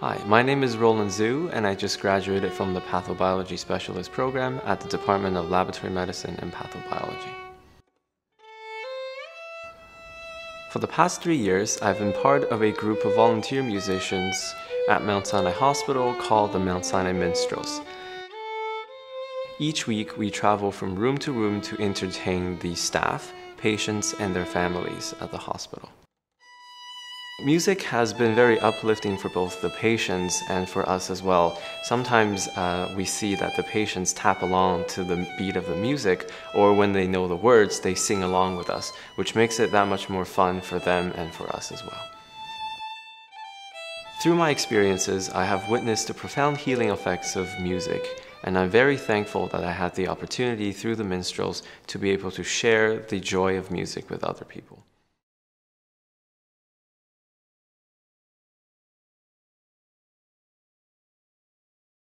Hi, my name is Roland Xu and I just graduated from the Pathobiology Specialist Program at the Department of Laboratory Medicine and Pathobiology. For the past 3 years, I've been part of a group of volunteer musicians at Mount Sinai Hospital called the Mount Sinai Minstrels. Each week, we travel from room to room to entertain the staff, patients, and their families at the hospital. Music has been very uplifting for both the patients and for us as well. Sometimes we see that the patients tap along to the beat of the music, or when they know the words, they sing along with us, which makes it that much more fun for them and for us as well. Through my experiences, I have witnessed the profound healing effects of music, and I'm very thankful that I had the opportunity through the minstrels to be able to share the joy of music with other people.